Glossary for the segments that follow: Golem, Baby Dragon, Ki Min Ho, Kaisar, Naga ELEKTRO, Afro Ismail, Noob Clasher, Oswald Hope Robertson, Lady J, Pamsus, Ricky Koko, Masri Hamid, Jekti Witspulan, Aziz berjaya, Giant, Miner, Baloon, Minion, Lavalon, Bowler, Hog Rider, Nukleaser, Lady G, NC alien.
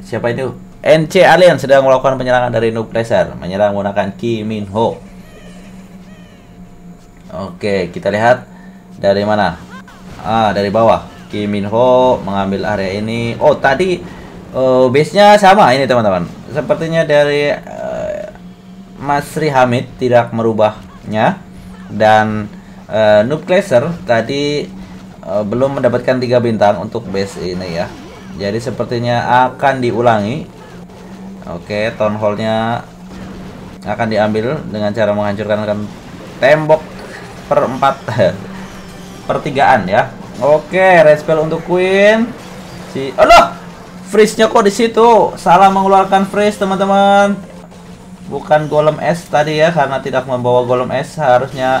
Siapa itu? NC Alien sedang melakukan penyerangan dari Noob Clasher, menyerang menggunakan Ki Min Ho. Oke, kita lihat dari mana? Ah, dari bawah. Ki Min Ho mengambil area ini. Oh, tadi base-nya sama ini, teman-teman. Sepertinya dari Masri Hamid tidak merubahnya, dan Noob Clasher tadi belum mendapatkan 3 bintang untuk base ini ya. Jadi sepertinya akan diulangi. Oke, town hall-nya akan diambil dengan cara menghancurkan tembok pertigaan ya. Oke, red spell untuk Queen. Aduh, freeze-nya kok di situ. Salah mengeluarkan freeze, teman-teman. Bukan golem es tadi ya, karena tidak membawa golem es. Harusnya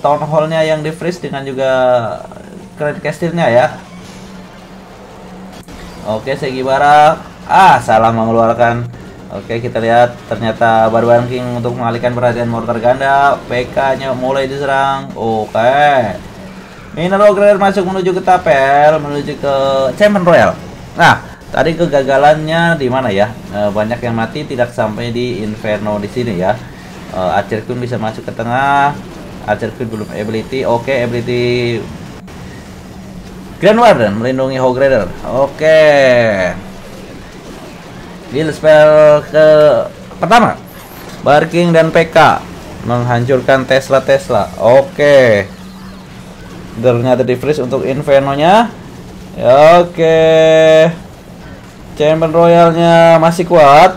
town hall-nya yang di freeze dengan juga crit caster-nya ya. Oke, Segibara. Ah, salah mengeluarkan. Oke, kita lihat. Ternyata Barbarian King untuk mengalihkan perhatian mortar ganda. PK-nya mulai diserang. Oke. Mineral Grader masuk menuju ke Tapel, menuju ke Champion Royal. Nah, tadi kegagalannya di mana ya? Banyak yang mati, tidak sampai di Inferno di sini ya. Archer Queen bisa masuk ke tengah. Archer Queen belum ability. Oke, ability Grand Warden melindungi Hog Rider. Oke. Deal spell ke pertama. Barking dan PK menghancurkan Tesla. Oke. Ternyata di freeze untuk Inferno-nya. Oke. Champion Royal-nya masih kuat.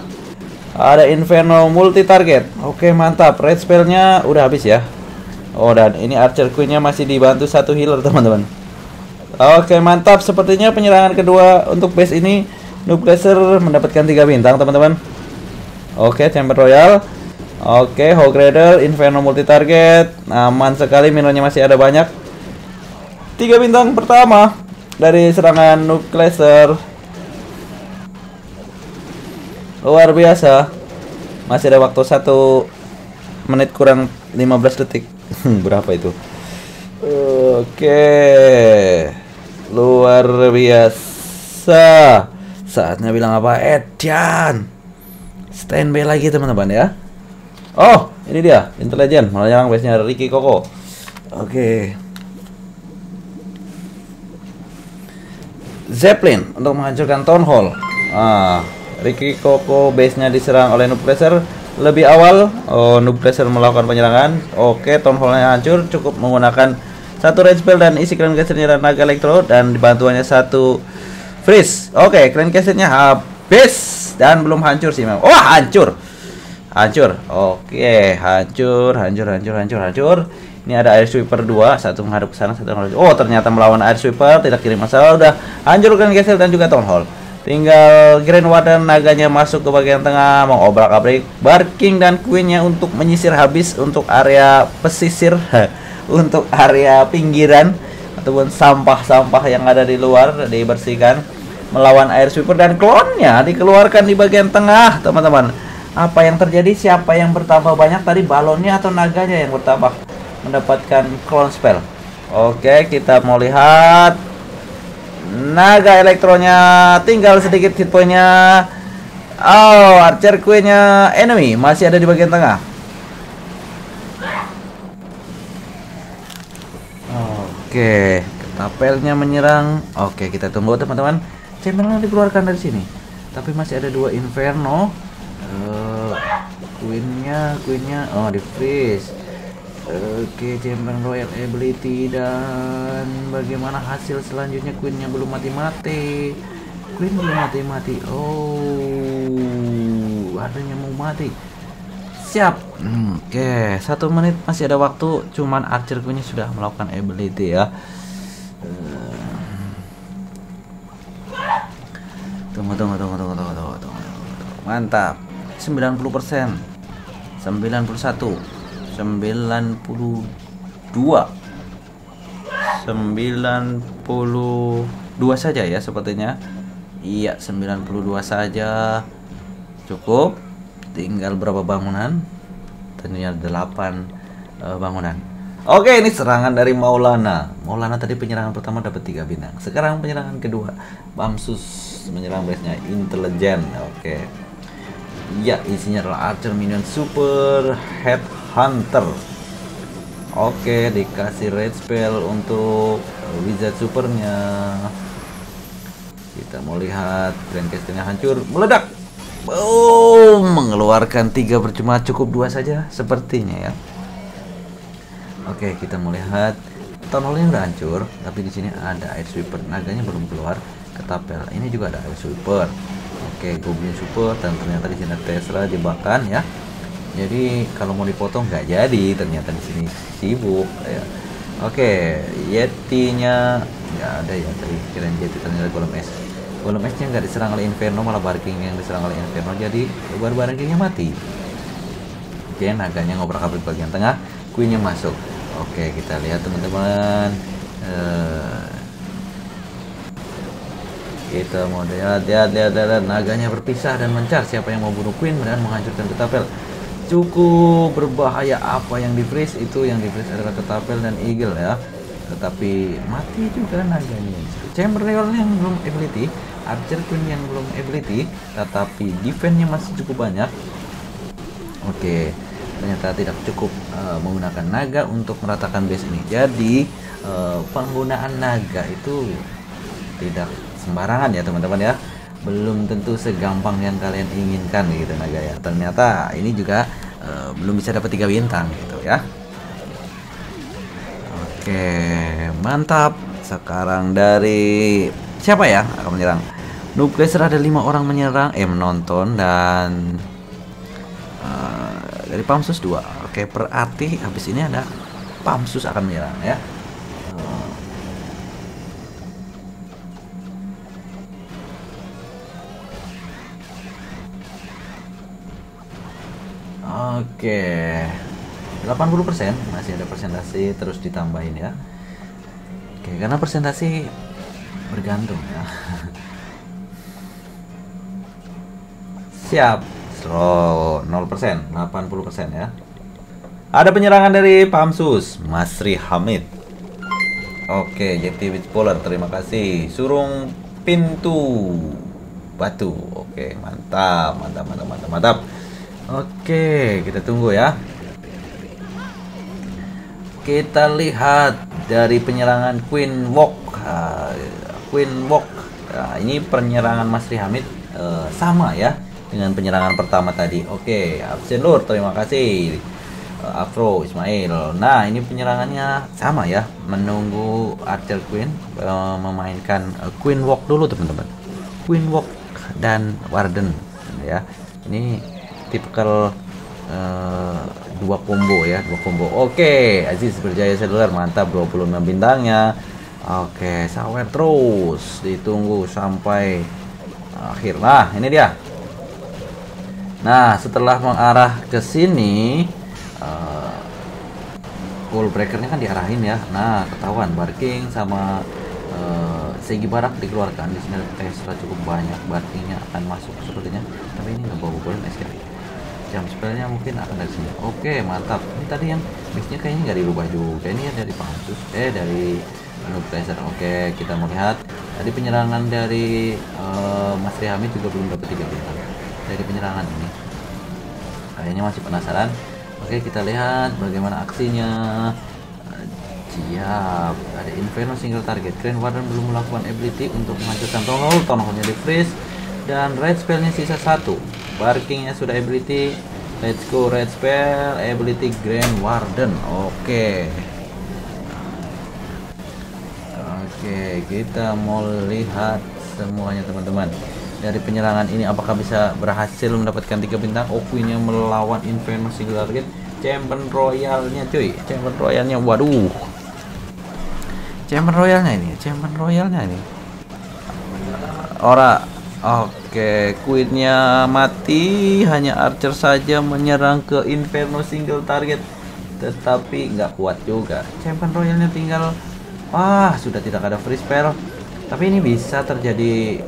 Ada Inferno multi target. Oke, mantap. Red spell-nya udah habis ya. Oh, dan ini Archer Queen-nya masih dibantu satu healer, teman-teman. Oke, mantap. Sepertinya penyerangan kedua untuk base ini Noob Clasher mendapatkan 3 bintang, teman-teman. Oke, Champion Royal. Oke, Hog Rider, Inferno multi target. Aman sekali, mineralnya masih ada banyak. 3 bintang pertama dari serangan Noob Clasher. Luar biasa. Masih ada waktu 1 menit kurang 15 detik. Berapa itu? Oke, luar biasa. Saatnya bilang apa? Edian, standby lagi teman-teman ya. Oh, ini dia intelijen melayang base-nya Ricky Koko. Oke. Zeppelin untuk menghancurkan town hall. Ah, Ricky Koko base-nya diserang oleh Noob Clasher lebih awal. Oh, Noob Clasher melakukan penyerangan. Oke, town hall-nya hancur cukup menggunakan 1 red spell dan isi clan casternya dan Naga ELEKTRO dan dibantuannya 1 freeze. Oke, clan casternya habis dan belum hancur sih memang. Wah, hancur. Hancur. Oke, hancur. Ini ada air sweeper 2, satu menghadap ke sana, satu menghadap. Oh, ternyata melawan air sweeper tidak kirim masalah, udah hancur clan caster dan juga town hall. Tinggal Grand Warden naganya masuk ke bagian tengah, mengobrak-abrik Barking dan Queen-nya untuk menyisir habis untuk area pesisir. Untuk area pinggiran ataupun sampah-sampah yang ada di luar dibersihkan melawan air sweeper dan klonnya dikeluarkan di bagian tengah, teman-teman. Apa yang terjadi? Siapa yang bertambah banyak tadi, balonnya atau naganya yang bertambah mendapatkan clone spell? Oke, kita mau lihat Naga elektronya tinggal sedikit hit point-nya. Oh, Archer Queen-nya enemy masih ada di bagian tengah. Oke, Tapelnya menyerang. Oke, kita tunggu teman-teman. Champion dikeluarkan dari sini, tapi masih ada 2 Inferno. Queen-nya, oh di freeze. Oke, Champion Royal ability dan bagaimana hasil selanjutnya? Queen-nya belum mati-mati. Queen belum mati-mati. Oh, adanya mau mati. Siap. Oke, 1 menit masih ada waktu. Cuman Archer Queen sudah melakukan ability ya. Tunggu. Mantap. 90%. 91. 92. 92 saja ya sepertinya. Iya, 92 saja. Cukup. Tinggal berapa bangunan? Tentunya 8 bangunan. Oke, ini serangan dari Maulana. Maulana tadi penyerangan pertama dapat 3 bintang. Sekarang penyerangan kedua. Pamsus menyerang base-nya intelijen. Oke. Ya, isinya adalah Archer, Minion, Super, Headhunter. Oke, dikasih Red Spell untuk Wizard Supernya. Kita mau lihat Grand Castle-nya hancur, meledak. Oh, mengeluarkan 3 percuma, cukup 2 saja sepertinya ya. Oke, kita mau lihat tunnelnya udah hancur, tapi di sini ada air sweeper. Naganya belum keluar, ketapel. Ini juga ada air sweeper. Oke, Goblin super, dan ternyata di sini Tesla jebakan ya. Jadi kalau mau dipotong nggak jadi, ternyata di sini sibuk ya. Oke, Yetinya nggak ada ya tadi, kirain Yeti ternyata Golem es. Golem esnya nggak diserang oleh Inferno, malah Barking yang diserang oleh Inferno, jadi Barkingnya mati. Oke, naganya ngobrak-abrik bagian tengah, Queennya masuk. Oke, kita lihat teman-teman. Kita mau lihat naganya berpisah dan mencar. Siapa yang mau bunuh Queen dan menghancurkan ketapel? Cukup berbahaya. Apa yang di-freeze itu? Yang di-freeze adalah ketapel dan eagle ya. Tetapi mati juga naganya. Chamberlain yang belum ability, Archer Queen yang belum ability, tetapi defense-nya masih cukup banyak. Oke, ternyata tidak cukup menggunakan naga untuk meratakan base ini. Jadi penggunaan naga itu tidak sembarangan ya teman-teman ya. Belum tentu segampang yang kalian inginkan gitu naga ya. Ternyata ini juga belum bisa dapat 3 bintang gitu ya. Oke, mantap. Sekarang dari siapa ya akan menyerang? Nukleaser ada 5 orang menyerang, menonton, dan dari Pamsus 2. Oke, berarti habis ini ada Pamsus akan menyerang ya. Oke, 80% masih ada persentase terus ditambahin ya. Oke, karena persentase bergantung ya. Siap, slow 0%, 80% ya. Ada penyerangan dari Pamsus, Masri Hamid. Oke, Jekti Witspulan, terima kasih. Surung pintu batu. Oke, mantap. Oke, kita tunggu ya. Kita lihat dari penyerangan Queen Walk. Nah, ini penyerangan Masri Hamid sama ya dengan penyerangan pertama tadi. Oke, absen Lur, terima kasih. Afro Ismail. Nah, ini penyerangannya sama ya, menunggu Archer Queen, memainkan Queen Walk dulu teman-teman. Queen Walk dan Warden ya. Ini tipikal dua combo ya, Oke, Aziz berjaya seluler, mantap, 26 bintangnya. Oke, sawer terus, ditunggu sampai akhir. Nah, ini dia. Nah, setelah mengarah ke sini, wall breakernya kan diarahin ya. Nah, ketahuan Barking sama segi barak dikeluarkan. Di sini Tesla cukup banyak, Barkingnya akan masuk sepertinya. Tapi ini nggak bawa boleh SK. Jam spellnya mungkin akan dari sini. Oke, mantap. Ini tadi yang mixnya kayaknya nggak dirubah juga. Ini ya dari Pamsus, dari Noob Clasher. Oke, kita melihat tadi penyerangan dari Mas Rihami juga belum dapat 3 bintang dari penyerangan ini. Kayaknya masih penasaran. Oke, kita lihat bagaimana aksinya. Siap, ada Inferno single target. Grand Warden belum melakukan ability untuk menghancurkan Townhall. Townhall-nya di freeze dan red spellnya sisa 1. Barkingnya sudah ability. Let's go red spell ability Grand Warden. Oke, kita mau lihat semuanya teman-teman. Dari penyerangan ini apakah bisa berhasil mendapatkan 3 bintang? Queennya melawan Inferno single target. Champion Royalnya cuy, waduh. Champion Royalnya ini. Ora. Oke, Queennya mati, hanya Archer saja menyerang ke Inferno single target, tetapi nggak kuat juga. Champion Royalnya tinggal, sudah tidak ada free spell. Tapi ini bisa terjadi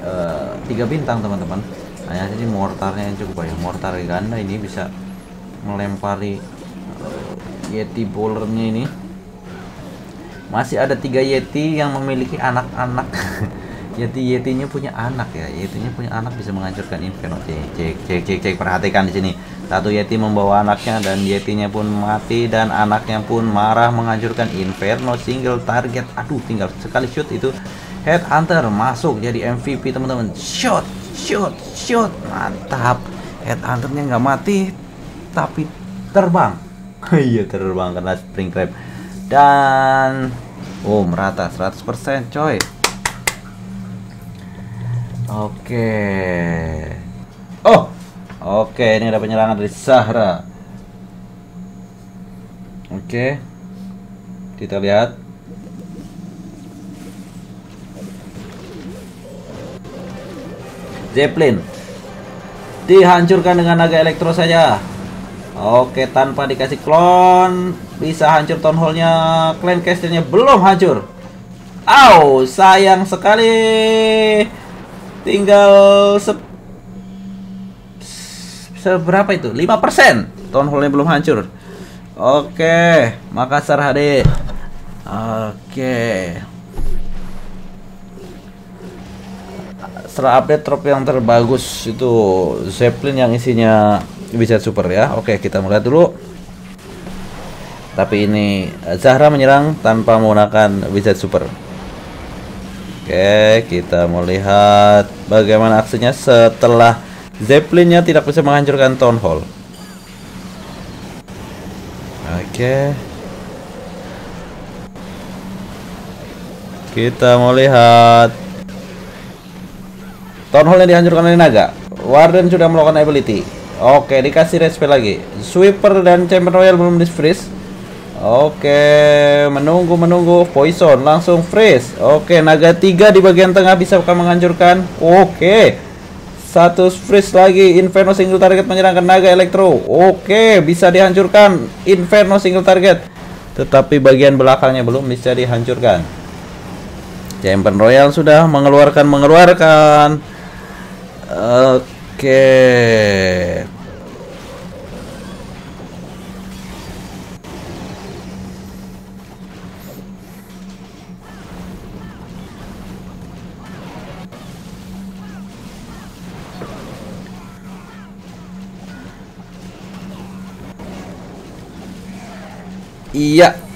3 bintang teman-teman. Nah, jadi mortarnya yang cukup banyak, mortar ganda ini bisa melempari Yeti bowlernya ini. Masih ada 3 Yeti yang memiliki anak-anak. Yetinya punya anak ya. Yetinya punya anak bisa menghancurkan Inferno. Cek, perhatikan di sini. Satu Yeti membawa anaknya dan Yetinya pun mati dan anaknya pun marah menghancurkan Inferno single target. Aduh, tinggal sekali shoot itu. Headhunter masuk jadi MVP teman-teman. Shot. Mantap. Headhunternya nggak mati tapi terbang. Iya terbang karena spring trap. Dan merata 100% coy. Oke, ini ada penyerangan dari Sahra. Oke, kita lihat. Zeppelin dihancurkan dengan Naga Elektro saja. Oke, tanpa dikasih klon bisa hancur town hall-nya. Clan casternya belum hancur. Au, sayang sekali. Tinggal seberapa itu? 5%. Town hall-nya belum hancur. Oke, Makassar HD. Oke. Setelah update drop yang terbagus itu Zeppelin yang isinya bisa super ya. Oke, kita mulai dulu. Tapi ini Zahra menyerang tanpa menggunakan wizard super. Oke, kita mau lihat bagaimana aksinya setelah Zeppelinnya tidak bisa menghancurkan town hall. Oke, kita mau lihat town hall yang dihancurkan oleh naga. Warden sudah melakukan ability. Oke, dikasih red spell lagi. Sweeper dan Champion Royal belum di-freeze. Oke, menunggu poison langsung freeze. Oke, naga 3 di bagian tengah bisa menghancurkan. Oke. Satu freeze lagi. Inferno single target menyerangkan naga elektro. Oke, bisa dihancurkan Inferno single target. Tetapi bagian belakangnya belum bisa dihancurkan. Champion Royal sudah mengeluarkan. Oke.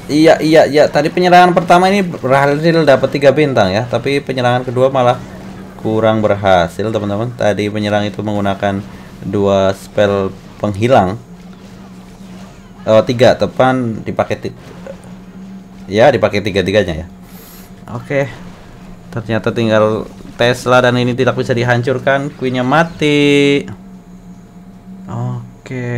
Iya. Tadi penyerangan pertama ini berhasil dapat 3 bintang ya, tapi penyerangan kedua malah kurang berhasil, teman-teman. Tadi penyerang itu menggunakan 2 spell penghilang. 3 tepan dipakai ya, dipakai 3-tiganya ya. Oke. Ternyata tinggal Tesla dan ini tidak bisa dihancurkan, queen-nya mati. Oke.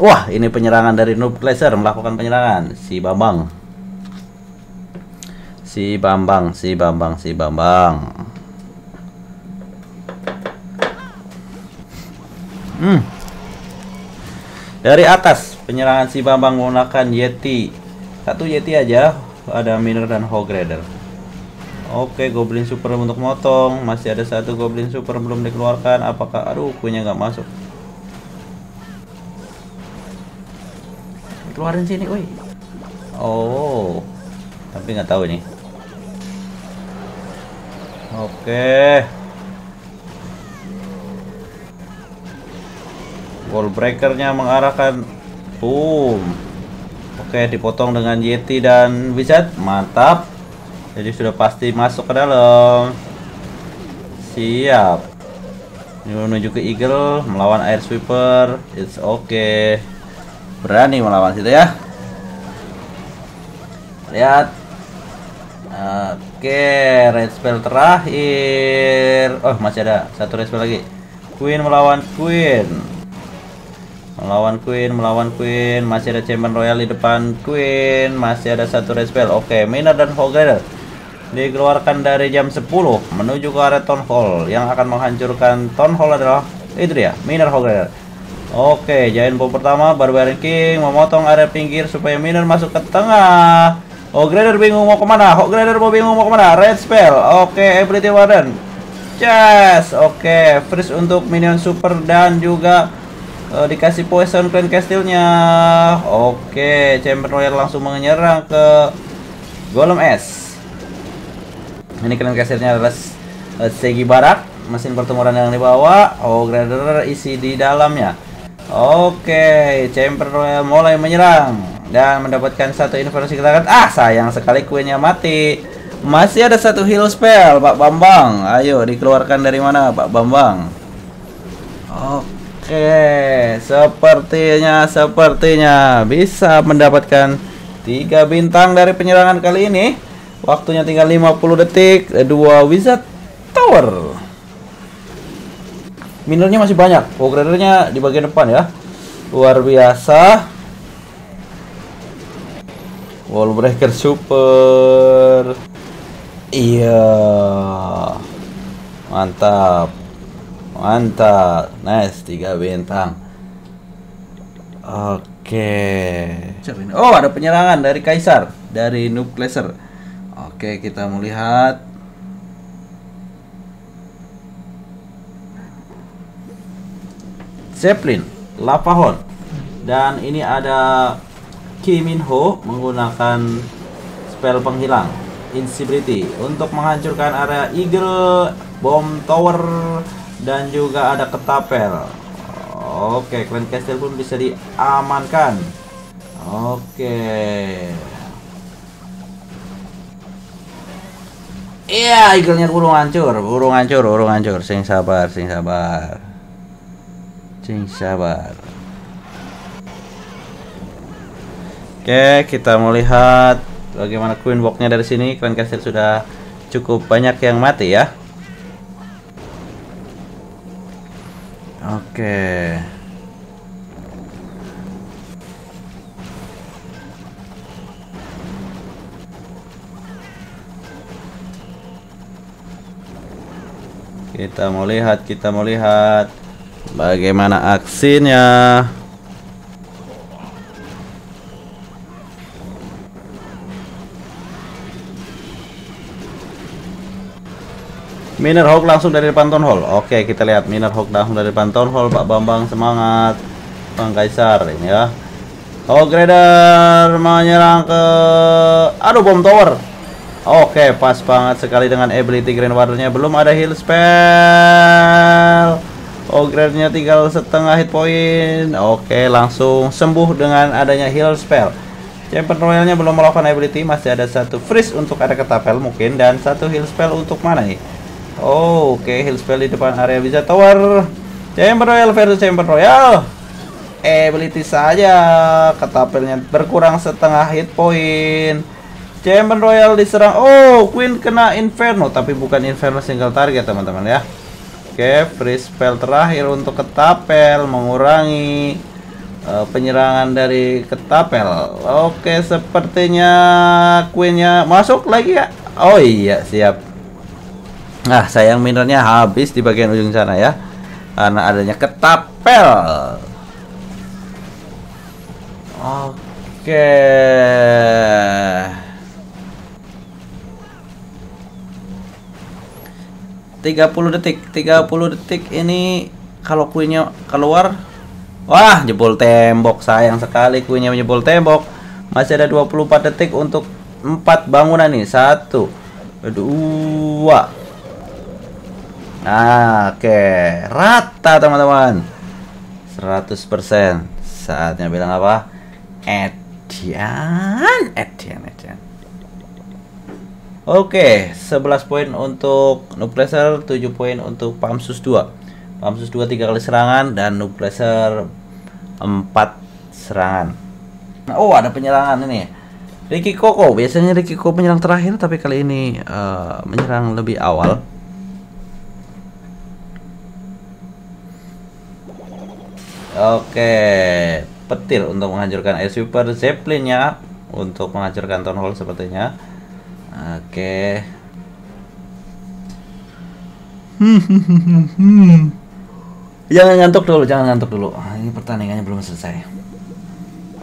Wah, ini penyerangan dari Noob Clasher melakukan penyerangan. Si Bambang. Dari atas penyerangan si Bambang menggunakan Yeti. Satu Yeti aja, ada Miner dan Hog Rider. Oke, Goblin Super untuk motong. Masih ada satu Goblin Super belum dikeluarkan. Apakah kuenya nggak masuk? Keluarin sini, woi. Tapi nggak tahu nih. Oke. Wall breakernya mengarahkan boom. Oke, dipotong dengan Yeti dan Wizard. Mantap. Jadi sudah pasti masuk ke dalam. Siap. Menuju ke Eagle melawan Air Sweeper. It's okay. Berani melawan situ ya. Lihat. Oke, red spell terakhir. Masih ada satu red spell lagi. Queen melawan queen. Masih ada champion royal di depan queen. Masih ada satu red spell. Oke, Miner dan Hog Rider dikeluarkan dari jam 10 menuju ke area town hall. Yang akan menghancurkan town hall adalah itu dia, Miner Hog Rider. Oke, Giant bom pertama, Barbarian King memotong area pinggir supaya Miner masuk ke tengah. Hog Rider bingung mau kemana. Red spell. Oke, ability Warden. Yes, oke, freeze untuk minion super dan juga dikasih poison clan castilnya. Oke, champion royal langsung menyerang ke golem es. Ini clan castilnya adalah segi barak, mesin pertempuran yang dibawa. Oh, grinder isi di dalamnya. Oke, champion royal mulai menyerang dan mendapatkan satu informasi gerakan. Ah, sayang sekali queennya mati. Masih ada satu heal spell, Pak Bambang. Ayo dikeluarkan dari mana, Pak Bambang? Oke, sepertinya bisa mendapatkan 3 bintang dari penyerangan kali ini. Waktunya tinggal 50 detik, 2 wizard tower. Minernya masih banyak, Hog Rider-nya di bagian depan ya. Luar biasa. Wall breaker super. Iya. Mantap. Mantap, nice, 3 bintang. Oke. Oh, ada penyerangan dari Kaisar, dari Noob Clasher. Oke, kita melihat. Zeppelin, Lapahon. Dan ini ada Ki Min Ho menggunakan spell penghilang Invisibility untuk menghancurkan area Eagle, Bomb Tower, dan juga ada ketapel. Oke, clan castle pun bisa diamankan. Oke. Iya, eagle-nya burung hancur. Sing sabar. Oke, kita melihat bagaimana queen walk-nya dari sini. Clan castle sudah cukup banyak yang mati ya. Oke. Kita mau lihat bagaimana aksinya. Miner Hog langsung dari depan town hall. Oke, kita lihat Miner Hog langsung dari depan town hall. Pak Bambang semangat, Bang Kaisar ini ya. Hog Rider menyerang ke bom tower. Oke, pas banget sekali dengan ability Green Warder-nya. Belum ada heal spell. Hog Rider-nya tinggal setengah hit point. Oke, langsung sembuh dengan adanya heal spell. Champion Royal-nya belum melakukan ability. Masih ada satu freeze untuk ada ketapel mungkin, dan satu heal spell untuk mana nih? Oke, heal spell di depan area bisa tower. Chamber Royal versus Chamber Royal. Ability saja, ketapelnya berkurang setengah hit point. Chamber Royal diserang. Oh, queen kena inferno, tapi bukan inferno single target, teman-teman ya. Oke, free spell terakhir untuk ketapel, mengurangi penyerangan dari ketapel. Oke, sepertinya queennya masuk lagi ya. Oh iya, siap. Nah, sayang minernya habis di bagian ujung sana ya, karena adanya ketapel. Oke. Tiga puluh detik ini kalau kuenya keluar, wah, jebol tembok. Sayang sekali kuenya menjebol tembok. Masih ada 24 detik untuk 4 bangunan nih. 1, 2. Oke. Rata, teman-teman. 100%. Saatnya bilang apa? Edian. Oke, 11 poin untuk Noob Clasher, 7 poin untuk Pamsus 2. Pamsus 2 3 kali serangan dan Noob Clasher 4 serangan. Oh, ada penyerangan ini. Ricky Koko. Biasanya Ricky Koko menyerang terakhir, tapi kali ini menyerang lebih awal. Oke, petir untuk menghancurkan air super. Zeppelin-nya untuk menghancurkan town hall sepertinya. Oke. Jangan ngantuk dulu. Ini pertandingannya belum selesai.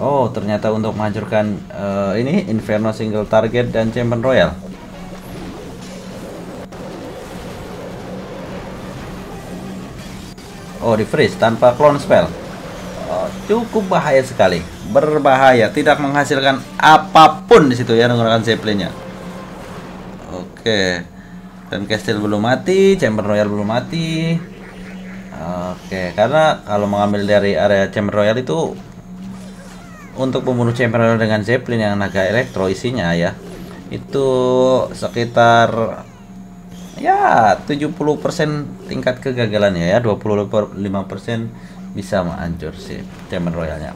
Oh, ternyata untuk menghancurkan ini Inferno single target dan Champion Royal. Oh, di freeze tanpa clone spell. Oh, cukup bahaya sekali. Berbahaya, tidak menghasilkan apapun di situ ya menggunakan Zeppelinnya. Oke. Dan Castle belum mati, Chamber Royal belum mati. Oke, karena kalau mengambil dari area Chamber Royal itu untuk membunuh Chamber Royal dengan Zeppelin yang Naga Elektro isinya ya, itu sekitar ya 70% tingkat kegagalannya ya, 25% bisa menghancur sih Chamber Royalnya.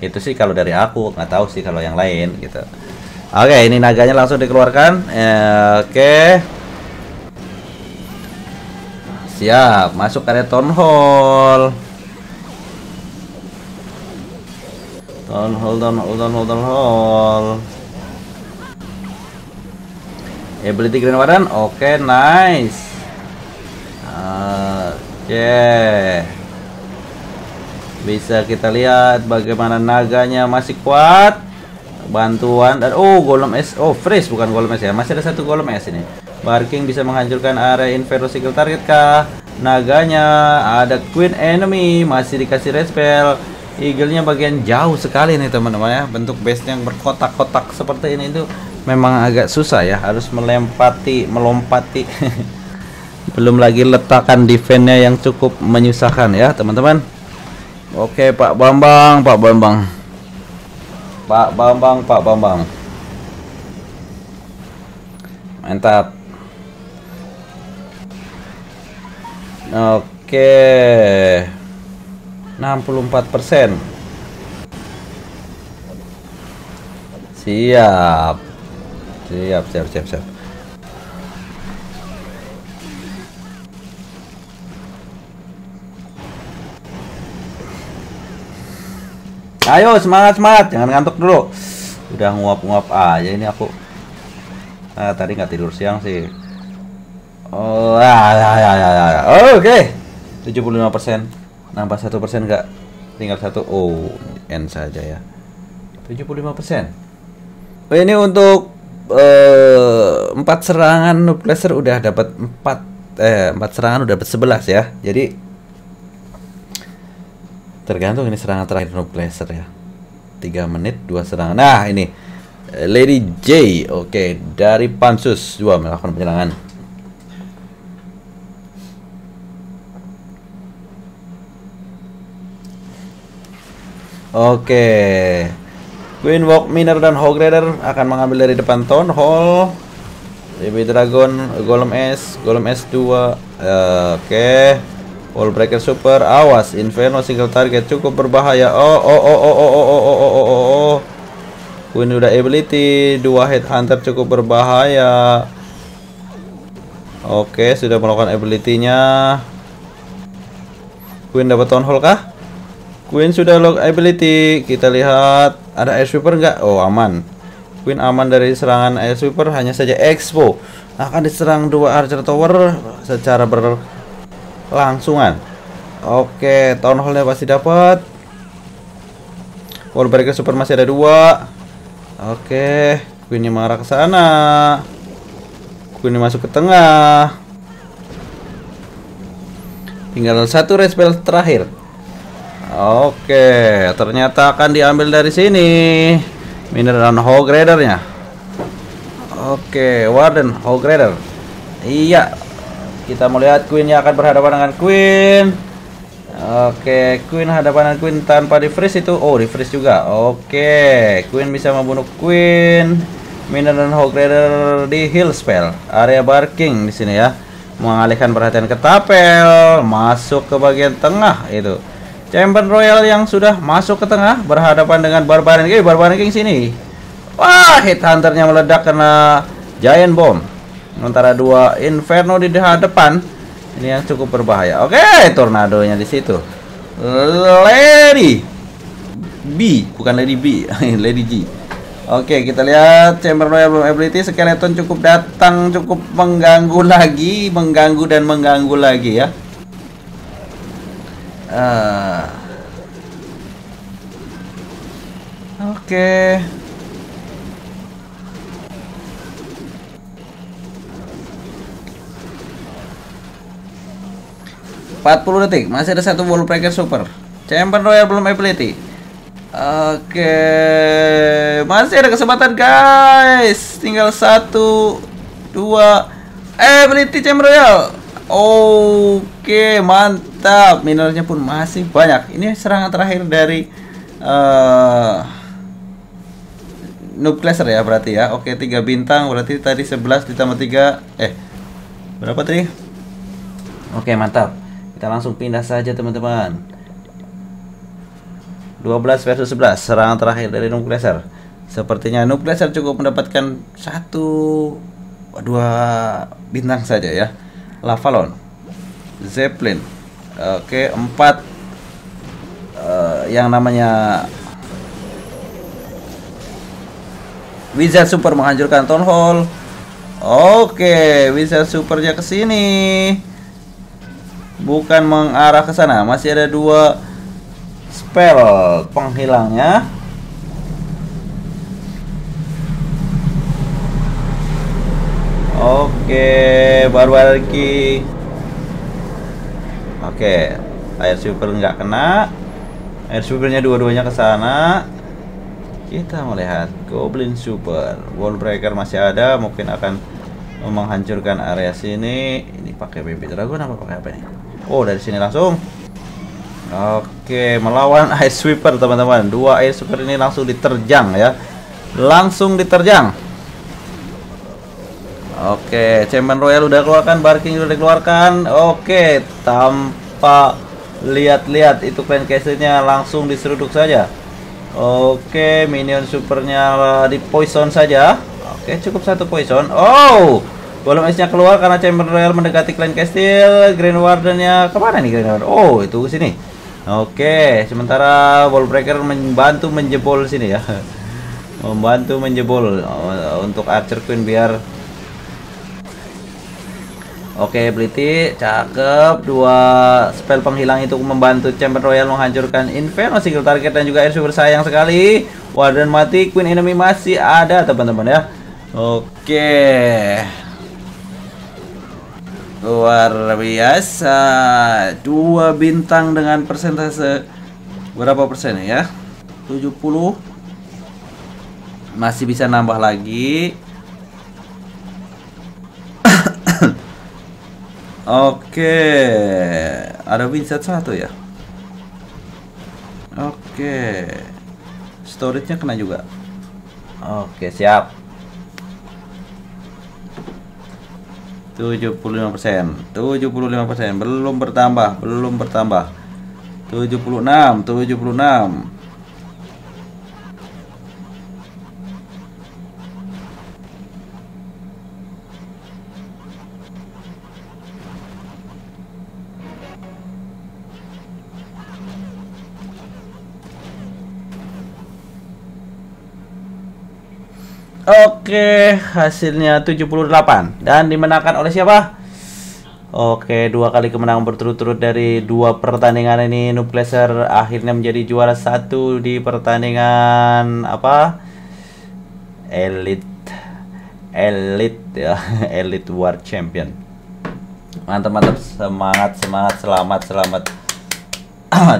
Itu sih kalau dari aku, nggak tahu sih kalau yang lain gitu. Oke, ini naganya langsung dikeluarkan. Oke. Siap, masuk ke area town hall. Ability Green Warden, oke, nice. Oke. Bisa kita lihat bagaimana naganya masih kuat. Bantuan dan oh, Golem S, oh, freeze bukan Golem S ya. Masih ada satu Golem S ini. Barking bisa menghancurkan area inferno-single target kah? Naganya ada Queen Enemy, masih dikasih red spell. Eagle-nya bagian jauh sekali nih teman-teman ya. Bentuk base-nya yang berkotak-kotak seperti ini itu memang agak susah ya, harus melompati. Belum lagi letakkan defense-nya yang cukup menyusahkan ya teman-teman. Oke, Pak Bambang. Mantap. Oke, 64%. Siap. Ayo, semangat, jangan ngantuk dulu. Udah nguap-nguap aja ini aku. Ah, tadi nggak tidur siang sih. Oh, ya. Oh, oke. 75%. Nambah 1% nggak? Tinggal 1. Oh, end saja ya. 75%. Oh, ini untuk 4 serangan Noob Clasher udah dapat 4 serangan udah dapat 11 ya. Jadi tergantung ini serangan terakhir Noob Clasher ya. 3 menit 2 serangan. Nah, ini Lady J. Oke, dari Pamsus 2 melakukan penyerangan. Oke. Queen Walk, Miner dan Hog Rider akan mengambil dari depan Town Hall. Baby Dragon, Golem S 2. Oke. Wall Breaker Super, awas Inferno single target cukup berbahaya. Oh. Queen udah ability, 2 headhunter cukup berbahaya. Oke, sudah melakukan ability-nya. Queen dapat Town Hall kah? Queen sudah lock ability. Kita lihat ada air sweeper nggak? Oh, aman. Queen aman dari serangan air sweeper, hanya saja Expo akan diserang 2 Archer Tower secara berlangsungan. Oke, Town Hall-nya pasti dapat. Wall Breaker Super masih ada 2. Oke, Queen-nya mengarah ke sana. Queen-nya masuk ke tengah. Tinggal 1 red spell terakhir. Oke, ternyata akan diambil dari sini. Miner dan Hog Rider-nya. Oke, Warden Hog Rider. Iya. Kita melihat Queen-nya akan berhadapan dengan Queen. Oke, Queen hadapan dengan Queen tanpa di-freeze itu. Oh, di-freeze juga. Oke, Queen bisa membunuh Queen. Miner dan Hog Rider di heal spell. Area barking di sini ya. Mengalihkan perhatian ke tapel, masuk ke bagian tengah itu. Chamber Royal yang sudah masuk ke tengah berhadapan dengan Barbarian King. Barbarian King sini. Wah, headhunter-nya meledak karena Giant Bomb. Sementara 2 Inferno di depan. Ini yang cukup berbahaya. Oke, tornadonya di situ. Lady B, bukan Lady B, Lady G. Oke, kita lihat Chamber Royal belum ability. Skeleton cukup datang, cukup mengganggu lagi, mengganggu lagi ya. Oke. 40 detik, masih ada satu wall breaker super. Champion Royal belum ability. Oke, masih ada kesempatan guys. Tinggal 1, 2 ability Champion Royal. Oke, mantap. Minernya pun masih banyak. Ini serangan terakhir dari Noob Clasher ya berarti ya. Oke, 3 bintang berarti tadi 11 ditambah 3. Berapa tadi? Oke, mantap. Kita langsung pindah saja teman-teman. 12 versus 11 serangan terakhir dari Noob Clasher. Sepertinya Noob Clasher cukup mendapatkan 1, 2 bintang saja ya. Lavalon, Zeppelin. Oke, 4 yang namanya Wizard Super menghancurkan Town Hall. Oke, Wizard Supernya ke sini, bukan mengarah ke sana. Masih ada 2 spell penghilangnya. Oke, baru lagi. Oke, air super nggak kena. Air supernya dua-duanya ke sana. Kita melihat Goblin Super, wall breaker masih ada, mungkin akan menghancurkan area sini. Ini pakai Baby Dragon apa pakai apa nih? Oh, dari sini langsung. Oke, melawan Ice Sweeper teman-teman. 2 Ice Sweeper ini langsung diterjang ya. Langsung diterjang. Oke, Champion Royal udah keluarkan, Barking udah dikeluarkan. Oke, tanpa lihat-lihat itu clan casternya langsung diseruduk saja. Oke, minion supernya di poison saja. Oke, cukup 1 poison. Oh, golem ice-nya keluar karena Champion Royal mendekati clan Castile. Green Warden-nya kemana nih? Green Warden? Oh, itu ke sini. Oke, sementara wall breaker membantu menjebol sini ya. Membantu menjebol untuk Archer Queen biar. Oke, ability cakep. 2 spell penghilang itu membantu Champion Royal menghancurkan Inferno single target dan juga air super. Sayang sekali, Warden mati, Queen enemy masih ada teman-teman ya. Oke, luar biasa. 2 bintang dengan persentase berapa persen ya? 70. Masih bisa nambah lagi. Oke, ada wizard 1 ya. Oke, storage-nya kena juga. Oke, siap. 75%, 75%, belum bertambah, belum bertambah. 76, 76. Oke, hasilnya 78 dan dimenangkan oleh siapa? Oke, 2 kali kemenangan berturut-turut dari 2 pertandingan ini. Noob Clasher akhirnya menjadi juara 1 di pertandingan apa? Elite ya, Elite War Champion. Mantap-mantap, semangat, selamat.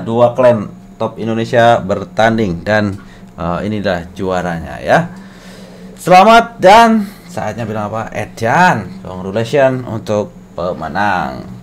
2 klan top Indonesia bertanding dan inilah juaranya ya. Selamat dan saatnya bilang apa? Edan, congratulations untuk pemenang.